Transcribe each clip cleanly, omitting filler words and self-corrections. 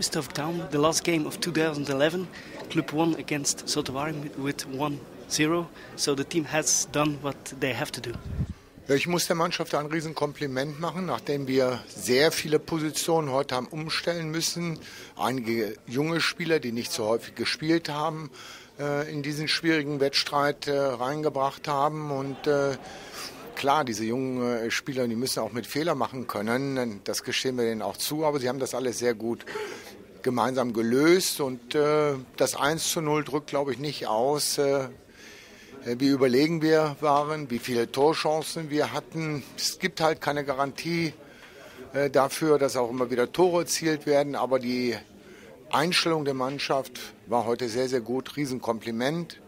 Christophe Town, the last game of 2011. Club won against Sotawari with 1-0. So the team has done what they have to do. Ich muss der Mannschaft ein Riesenkompliment machen, nachdem wir sehr viele Positionen heute haben umstellen müssen. Einige junge Spieler, die nicht so häufig gespielt haben, in diesen schwierigen Wettstreit reingebracht haben. Und klar, diese jungen Spieler, die müssen auch mit Fehlern machen können. Das gestehen wir denen auch zu, aber sie haben das alles sehr gut gemeinsam gelöst. Und das 1:0 drückt, glaube ich, nicht aus, wie überlegen wir waren, wie viele Torchancen wir hatten. Es gibt halt keine Garantie dafür, dass auch immer wieder Tore erzielt werden. Aber die Einstellung der Mannschaft war heute sehr, sehr gut. Riesenkompliment.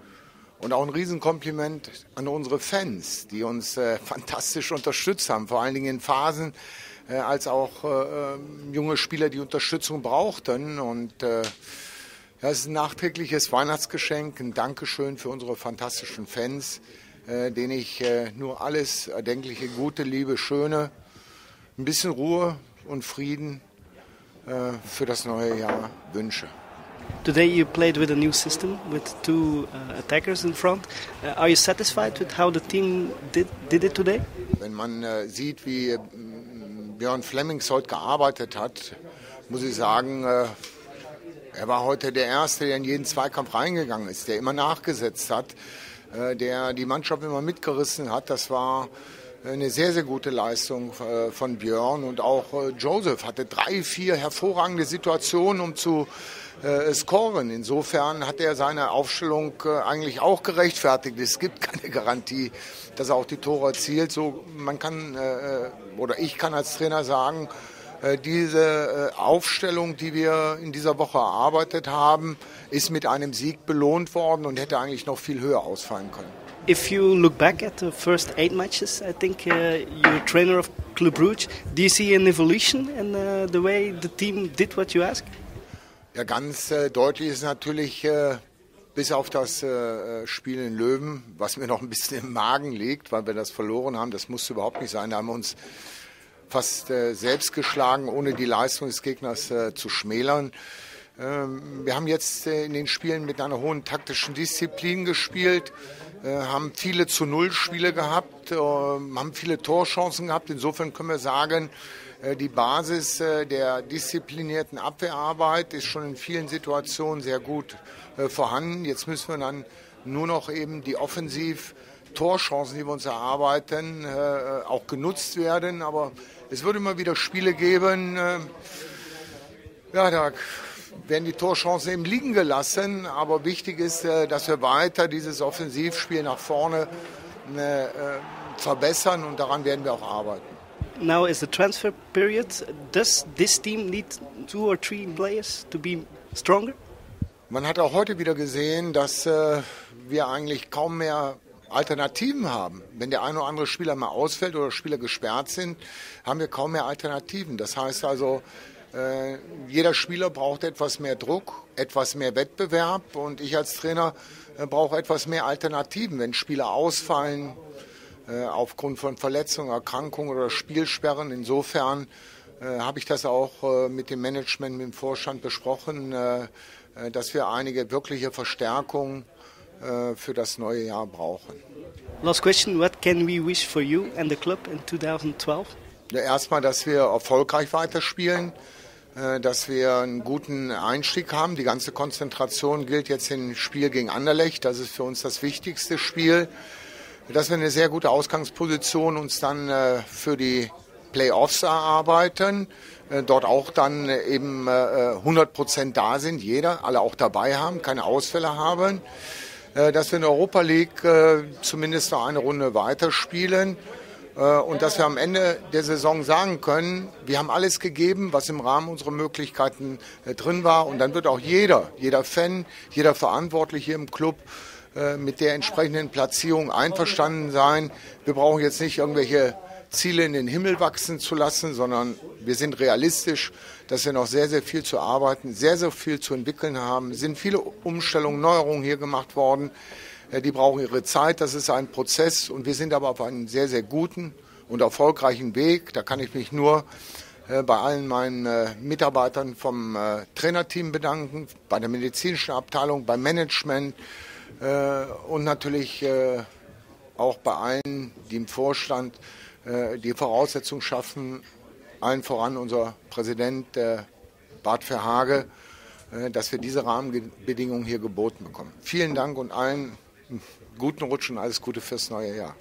Und auch ein Riesenkompliment an unsere Fans, die uns fantastisch unterstützt haben. Vor allen Dingen in Phasen, als auch junge Spieler die Unterstützung brauchten. Und das ist ein nachträgliches Weihnachtsgeschenk, ein Dankeschön für unsere fantastischen Fans, denen ich nur alles erdenkliche Gute, Liebe, Schöne, ein bisschen Ruhe und Frieden für das neue Jahr wünsche. Today you played with a new system, with two attackers in front. Are you satisfied with how the team did it today? Wenn man sieht, wie Jörn Flemings heute gearbeitet hat, muss ich sagen, er war heute der Erste, der in jeden Zweikampf reingegangen ist, der immer nachgesetzt hat, der die Mannschaft immer mitgerissen hat. Das war eine sehr, sehr gute Leistung von Björn. Und auch Joseph hatte 3, 4 hervorragende Situationen, um zu scoren. Insofern hat er seine Aufstellung eigentlich auch gerechtfertigt. Es gibt keine Garantie, dass er auch die Tore erzielt. So, man kann, oder ich kann als Trainer sagen, diese Aufstellung, die wir in dieser Woche erarbeitet haben, ist mit einem Sieg belohnt worden und hätte eigentlich noch viel höher ausfallen können. If you look back at the first 8 matches, I think you're trainer of Club Brugge. Do you see an evolution in the way the team did what you asked? Ja, ganz deutlich ist natürlich, bis auf das Spiel in Löwen, was mir noch ein bisschen im Magen liegt, weil wir das verloren haben, das musste überhaupt nicht sein. Da haben wir uns fast selbst geschlagen, ohne die Leistung des Gegners zu schmälern. Wir haben jetzt in den Spielen mit einer hohen taktischen Disziplin gespielt, haben viele Zu-Null-Spiele gehabt, haben viele Torchancen gehabt. Insofern können wir sagen, die Basis der disziplinierten Abwehrarbeit ist schon in vielen Situationen sehr gut vorhanden. Jetzt müssen wir dann nur noch eben die Offensiv-Torchancen, die wir uns erarbeiten, auch genutzt werden. Aber es würde immer wieder Spiele geben, ja, da werden die Torchancen eben liegen gelassen. Aber wichtig ist, dass wir weiter dieses Offensivspiel nach vorne verbessern, und daran werden wir auch arbeiten. Now is the transfer period. Does this team need 2 or 3 players to be stronger? Man hat auch heute wieder gesehen, dass wir eigentlich kaum mehr Alternativen haben. Wenn der eine oder andere Spieler mal ausfällt oder Spieler gesperrt sind, haben wir kaum mehr Alternativen. Das heißt also, jeder Spieler braucht etwas mehr Druck, etwas mehr Wettbewerb, und ich als Trainer brauche etwas mehr Alternativen. Wenn Spieler ausfallen aufgrund von Verletzungen, Erkrankungen oder Spielsperren, insofern habe ich das auch mit dem Management, mit dem Vorstand besprochen, dass wir einige wirkliche Verstärkungen für das neue Jahr brauchen. Last question, what can we wish for you and the club in 2012? Ja, erstmal, dass wir erfolgreich weiterspielen, dass wir einen guten Einstieg haben. Die ganze Konzentration gilt jetzt im Spiel gegen Anderlecht. Das ist für uns das wichtigste Spiel. Dass wir eine sehr gute Ausgangsposition uns dann für die Playoffs erarbeiten. Dort auch dann eben 100% da sind, jeder, alle auch dabei haben, keine Ausfälle haben. Dass wir in der Europa League zumindest noch eine Runde weiterspielen. Und dass wir am Ende der Saison sagen können, wir haben alles gegeben, was im Rahmen unserer Möglichkeiten drin war. Und dann wird auch jeder Fan, jeder Verantwortliche im Club mit der entsprechenden Platzierung einverstanden sein. Wir brauchen jetzt nicht irgendwelche Ziele in den Himmel wachsen zu lassen, sondern wir sind realistisch, dass wir noch sehr, sehr viel zu arbeiten, sehr, sehr viel zu entwickeln haben. Es sind viele Umstellungen, Neuerungen hier gemacht worden. Die brauchen ihre Zeit, das ist ein Prozess, und wir sind aber auf einem sehr, sehr guten und erfolgreichen Weg. Da kann ich mich nur bei allen meinen Mitarbeitern vom Trainerteam bedanken, bei der medizinischen Abteilung, beim Management und natürlich auch bei allen, die im Vorstand die Voraussetzungen schaffen, allen voran unser Präsident Bart Verhaeghe, dass wir diese Rahmenbedingungen hier geboten bekommen. Vielen Dank und allen guten Rutsch und alles Gute fürs neue Jahr.